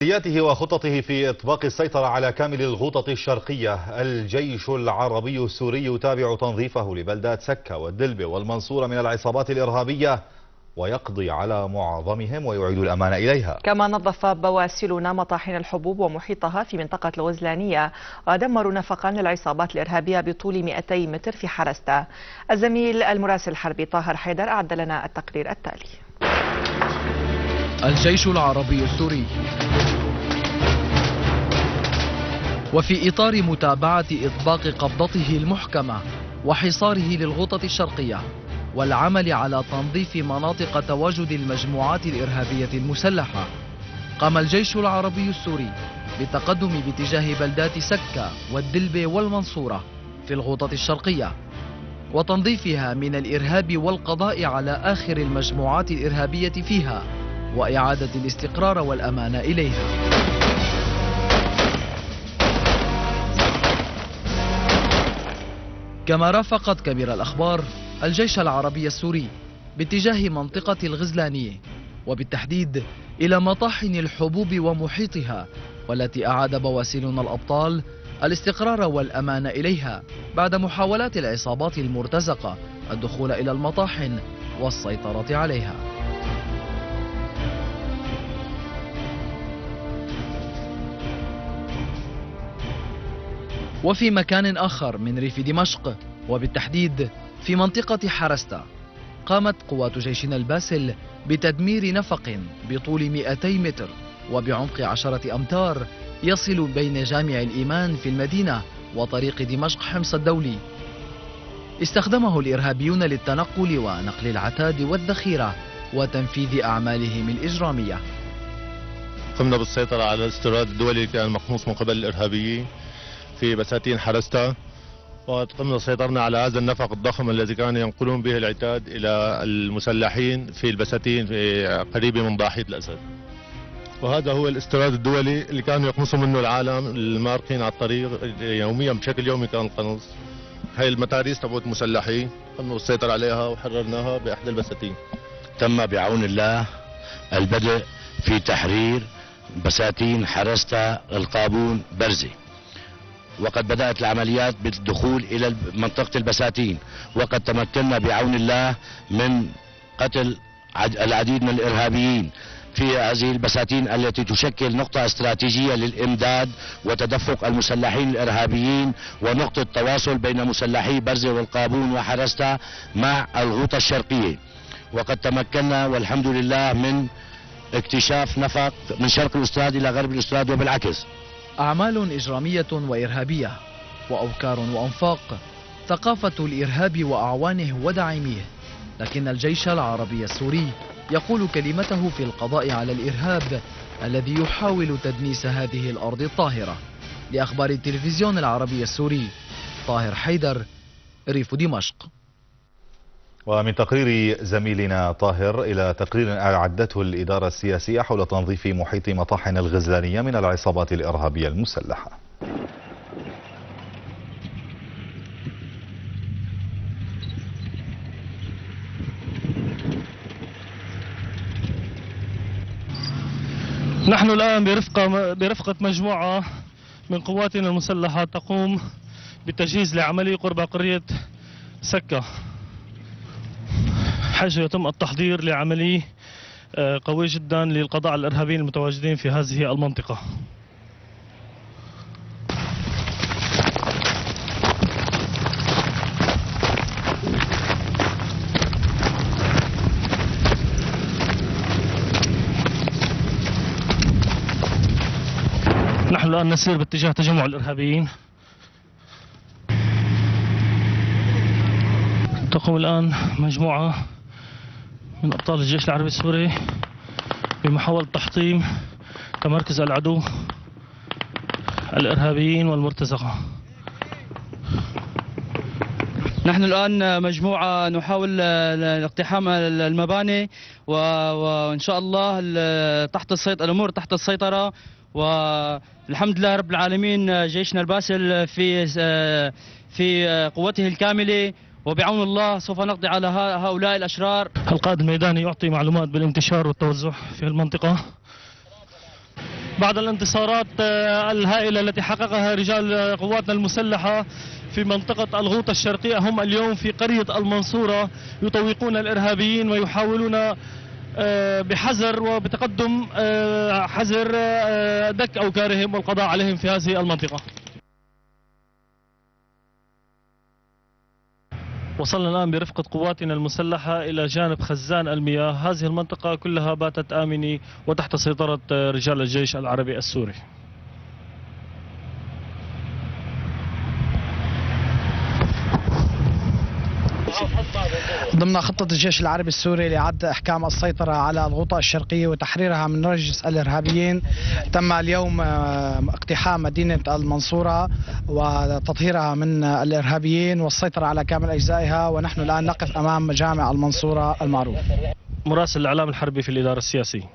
تحدياته وخططه في إطباق السيطرة على كامل الغوطة الشرقية. الجيش العربي السوري يتابع تنظيفه لبلدات سكة والدلبة والمنصورة من العصابات الإرهابية ويقضي على معظمهم ويعيد الأمان إليها. كما نظف بواسلنا مطاحن الحبوب ومحيطها في منطقة الغزلانية، ودمروا نفقا للعصابات الإرهابية بطول 200 متر في حرستة. الزميل المراسل الحربي طاهر حيدر أعد لنا التقرير التالي. الجيش العربي السوري وفي إطار متابعة إطباق قبضته المحكمة وحصاره للغوطة الشرقية والعمل على تنظيف مناطق تواجد المجموعات الإرهابية المسلحة، قام الجيش العربي السوري بالتقدم باتجاه بلدات سكة والدلبة والمنصورة في الغوطة الشرقية وتنظيفها من الإرهاب والقضاء على آخر المجموعات الإرهابية فيها وإعادة الاستقرار والأمان إليها. كما رافقت كبير الأخبار الجيش العربي السوري باتجاه منطقة الغزلانية وبالتحديد إلى مطاحن الحبوب ومحيطها، والتي أعاد بواسلنا الأبطال الاستقرار والأمان إليها بعد محاولات العصابات المرتزقة الدخول إلى المطاحن والسيطرة عليها. وفي مكان آخر من ريف دمشق وبالتحديد في منطقة حرستة، قامت قوات جيشنا الباسل بتدمير نفق بطول 200 متر وبعمق 10 أمتار يصل بين جامع الإيمان في المدينة وطريق دمشق حمص الدولي، استخدمه الإرهابيون للتنقل ونقل العتاد والذخيرة وتنفيذ أعمالهم الإجرامية. قمنا بالسيطرة على الاستيراد الدولي اللي كان مخموس من قبل الإرهابيين في بساتين حرستة، وقمنا سيطرنا على هذا النفق الضخم الذي كان ينقلون به العتاد إلى المسلحين في البساتين قريبة من ضاحية الأسد، وهذا هو الاستيراد الدولي اللي كانوا يقنصوا منه العالم المارقين على الطريق يوميا، بشكل يومي كان القنص. هاي المتاريس تبعت المسلحين قمنا بالسيطرة عليها وحررناها بإحدى البساتين. تم بعون الله البدء في تحرير بساتين حرستة القابون برزي، وقد بدأت العمليات بالدخول إلى منطقة البساتين، وقد تمكنا بعون الله من قتل العديد من الإرهابيين في هذه البساتين التي تشكل نقطة استراتيجية للإمداد وتدفق المسلحين الإرهابيين ونقطة تواصل بين مسلحي برزة والقابون وحرستة مع الغوطة الشرقية. وقد تمكنا والحمد لله من اكتشاف نفق من شرق الاستراد إلى غرب الاستراد وبالعكس. أعمال إجرامية وإرهابية وأوكار وأنفاق، ثقافة الإرهاب وأعوانه ودعيميه، لكن الجيش العربي السوري يقول كلمته في القضاء على الإرهاب الذي يحاول تدنيس هذه الأرض الطاهرة. لأخبار التلفزيون العربي السوري، طاهر حيدر، ريف دمشق. ومن تقرير زميلنا طاهر إلى تقرير أعدته الإدارة السياسية حول تنظيف محيط مطاحن الغزلانية من العصابات الإرهابية المسلحة. نحن الآن برفقة مجموعة من قواتنا المسلحة تقوم بالتجهيز لعملية قرب قرية سكة، حيث يتم التحضير لعملية قوية جدا للقضاء على الإرهابيين المتواجدين في هذه المنطقة. نحن الآن نسير باتجاه تجمع الإرهابيين. تقوم الآن مجموعة من أبطال الجيش العربي السوري بمحاولة تحطيم تمركز العدو الإرهابيين والمرتزقة. نحن الآن مجموعة نحاول اقتحام المباني وإن شاء الله الأمور تحت السيطرة، والحمد لله رب العالمين. جيشنا الباسل في قوته الكاملة، وبعون الله سوف نقضي على هؤلاء الأشرار. القائد الميداني يعطي معلومات بالانتشار والتوزع في المنطقة. بعد الانتصارات الهائلة التي حققها رجال قواتنا المسلحة في منطقة الغوطة الشرقية، هم اليوم في قرية المنصورة يطوقون الإرهابيين ويحاولون بحذر وبتقدم حذر دك أوكارهم والقضاء عليهم في هذه المنطقة. وصلنا الآن برفقة قواتنا المسلحة إلى جانب خزان المياه. هذه المنطقة كلها باتت آمنة وتحت سيطرة رجال الجيش العربي السوري. ضمن خطة الجيش العربي السوري لإعادة إحكام السيطرة على الغوطة الشرقية وتحريرها من رجس الإرهابيين، تم اليوم اقتحام مدينة المنصورة وتطهيرها من الإرهابيين والسيطرة على كامل أجزائها، ونحن الآن نقف أمام جامع المنصورة المعروف. مراسل الإعلام الحربي في الإدارة السياسية.